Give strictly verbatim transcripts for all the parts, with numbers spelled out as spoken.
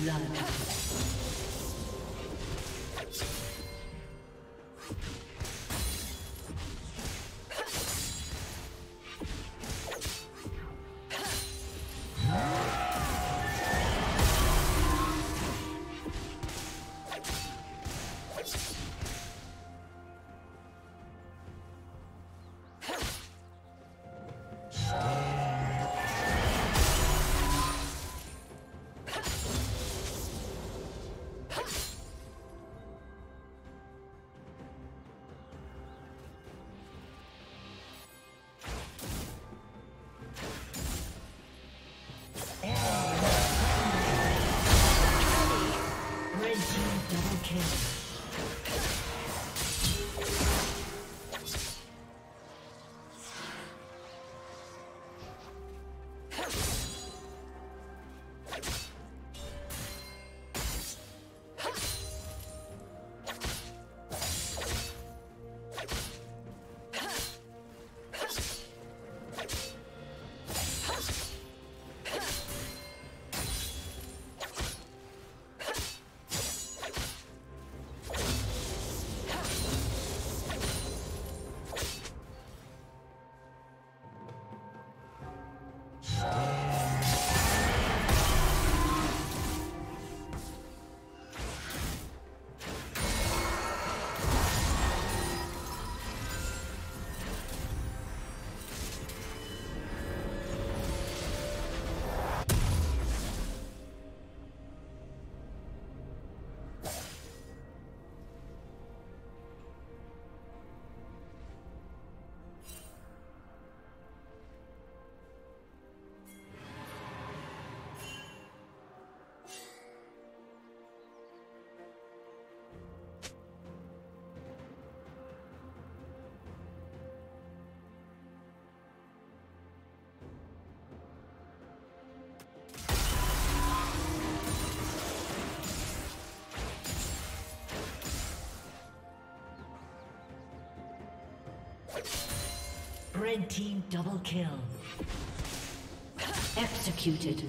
Blood. Red team double kill. Executed.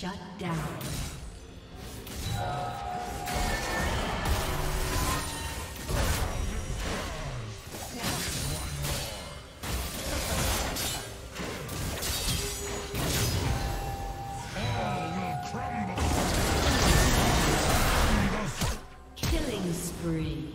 Shut down. Killing spree.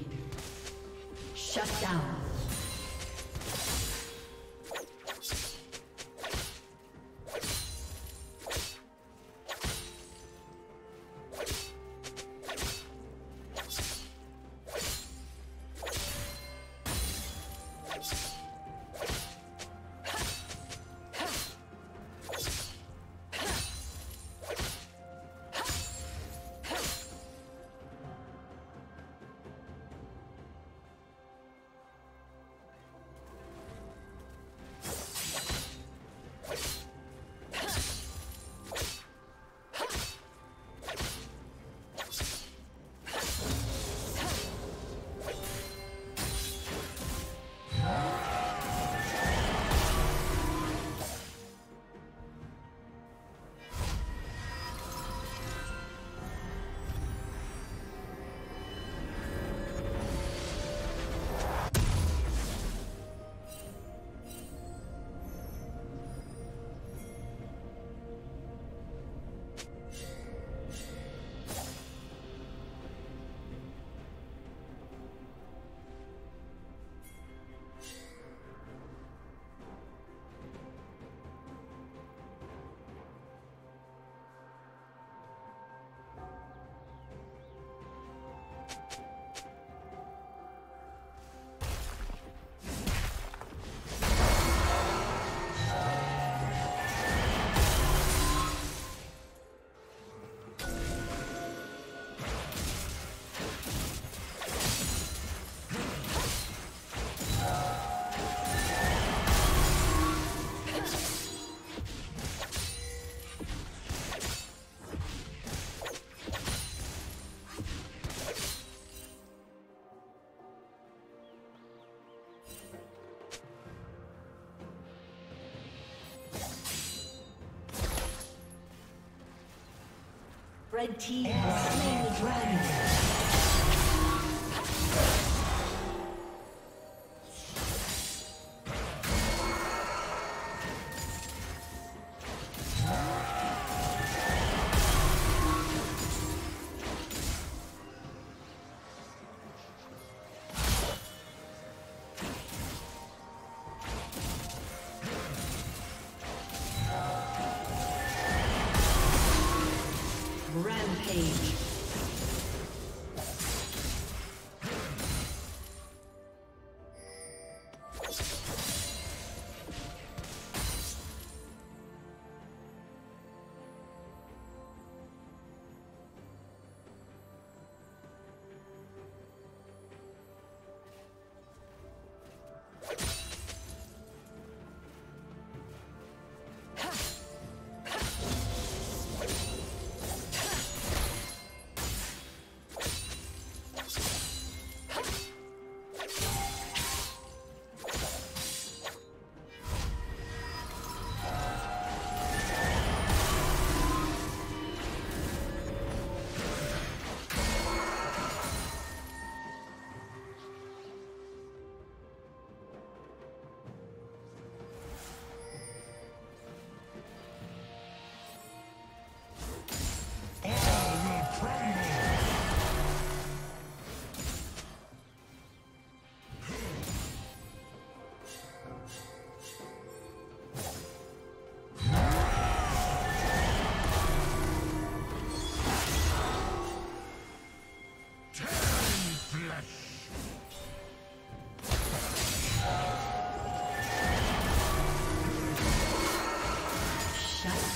Red team has slain the dragon.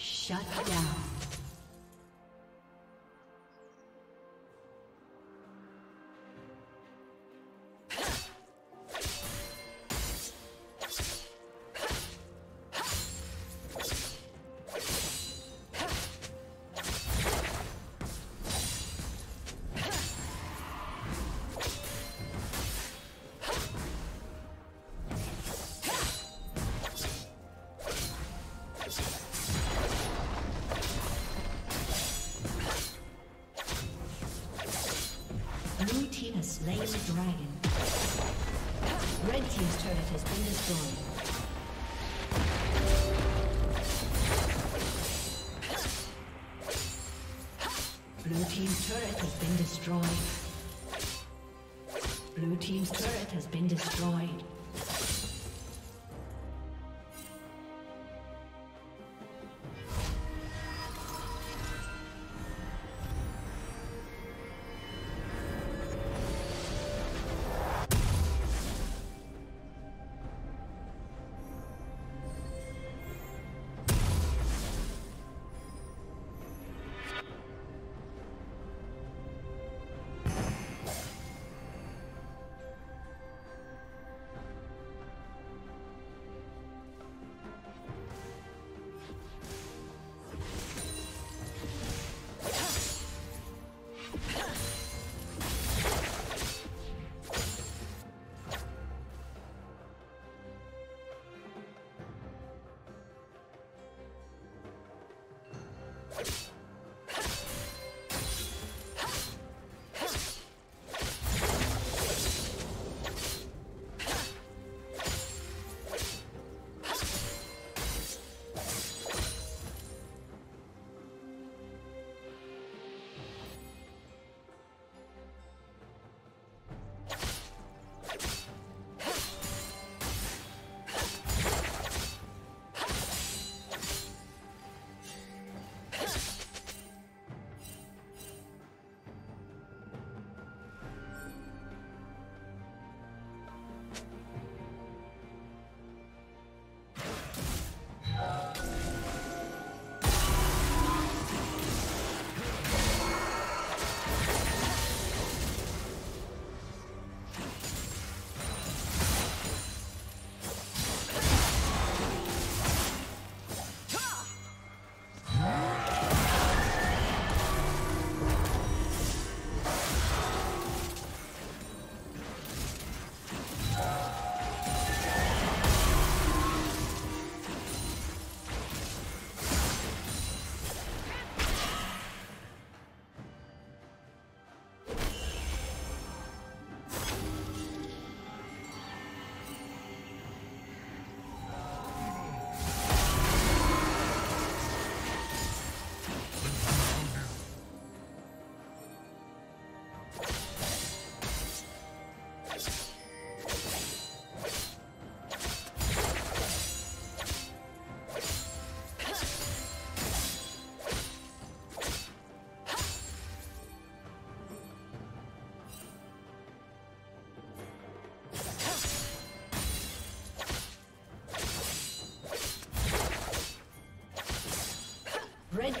Shut down. slain the dragon. Red team's turret has been destroyed. Blue team's turret has been destroyed. Blue team's turret has been destroyed. Red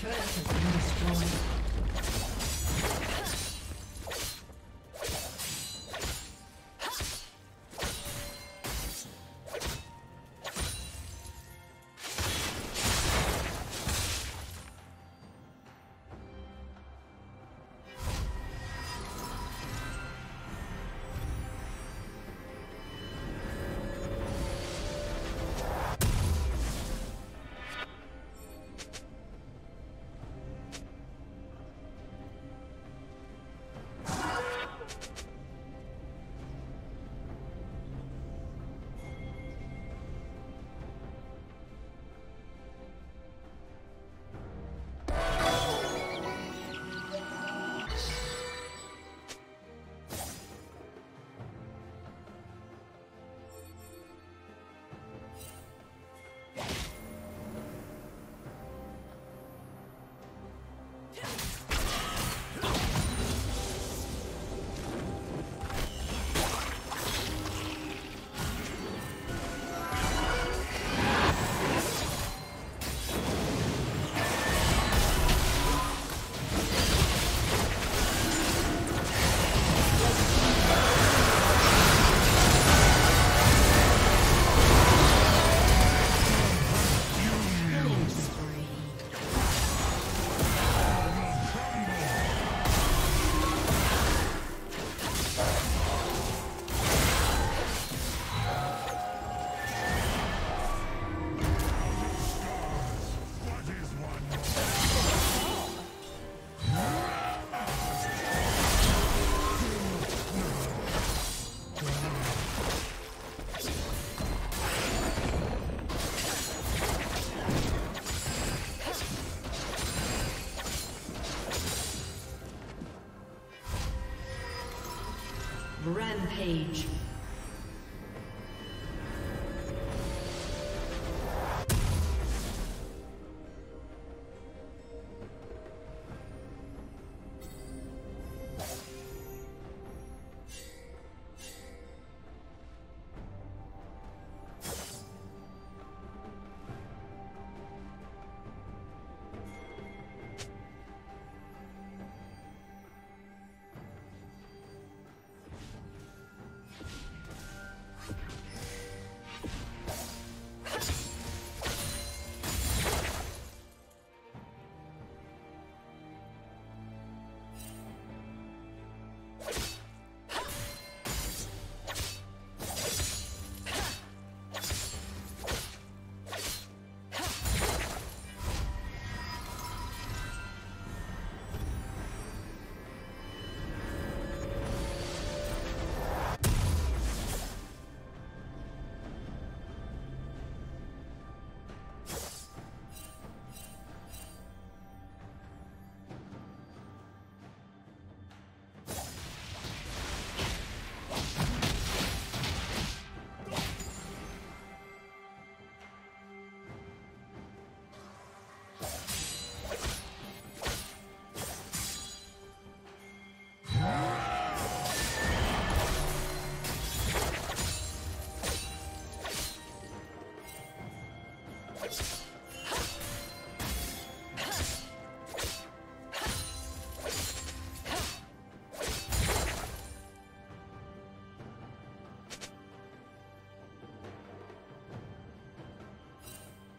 turret has been destroyed. Turret has been destroyed. Rampage.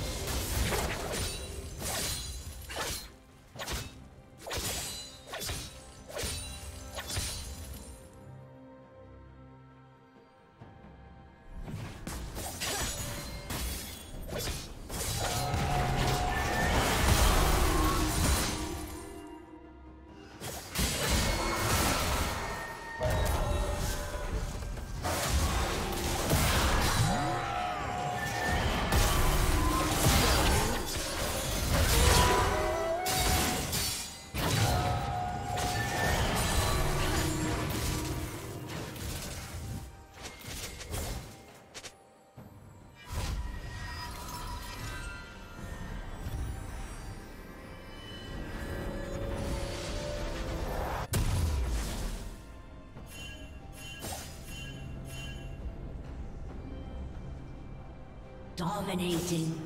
Dominating.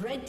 Red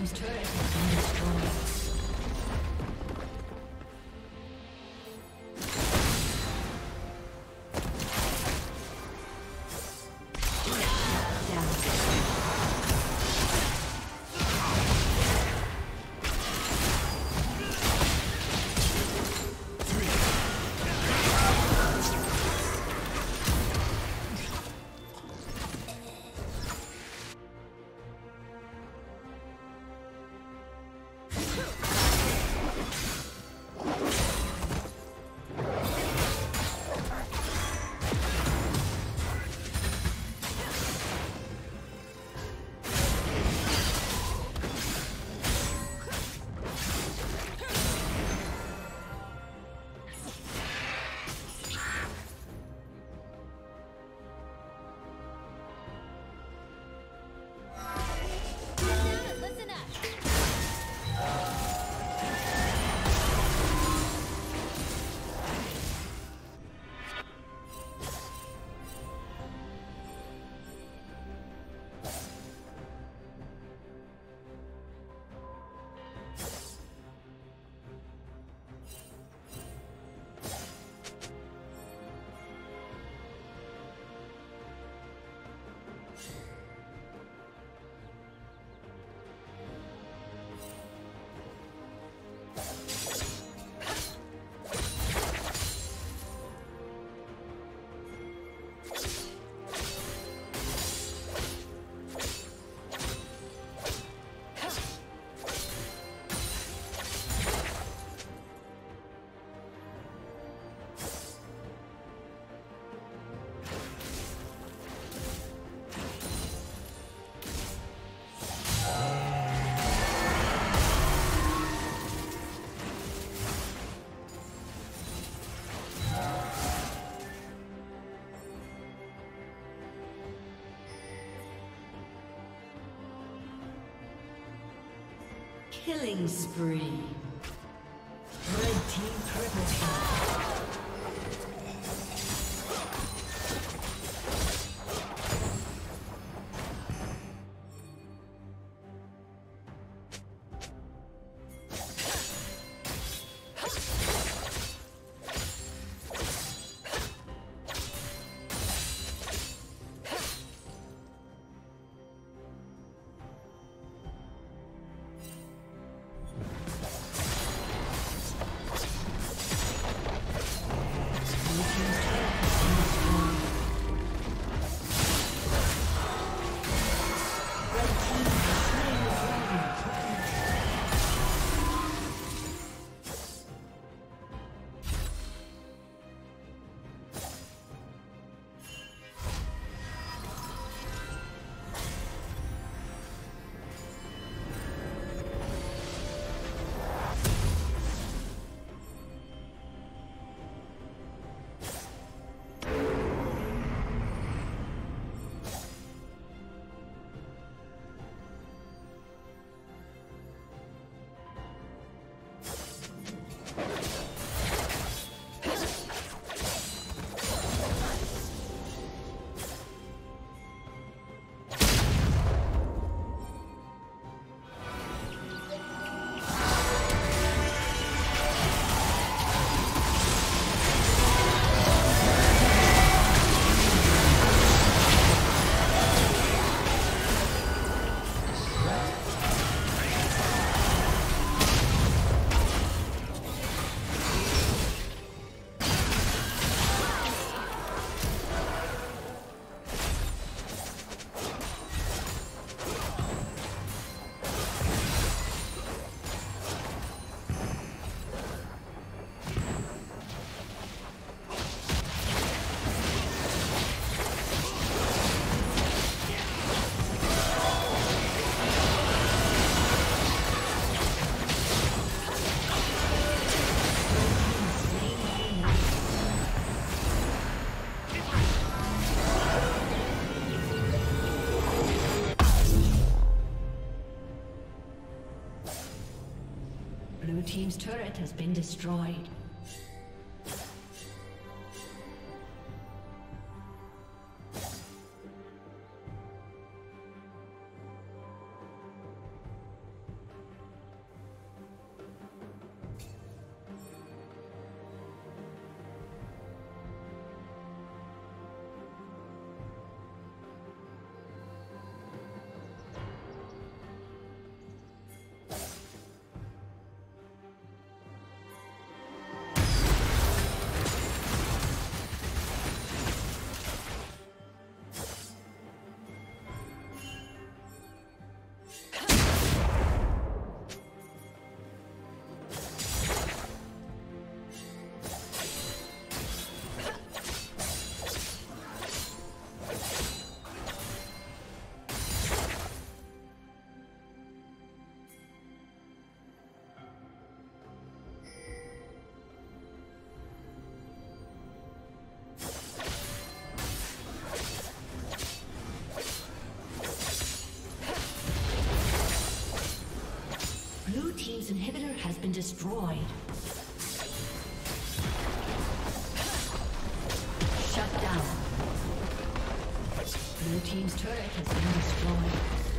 team's turret has been destroyed. Killing spree. Red team triple kill. Team's turret has been destroyed. destroyed. Shut down. Blue team's turret has been destroyed.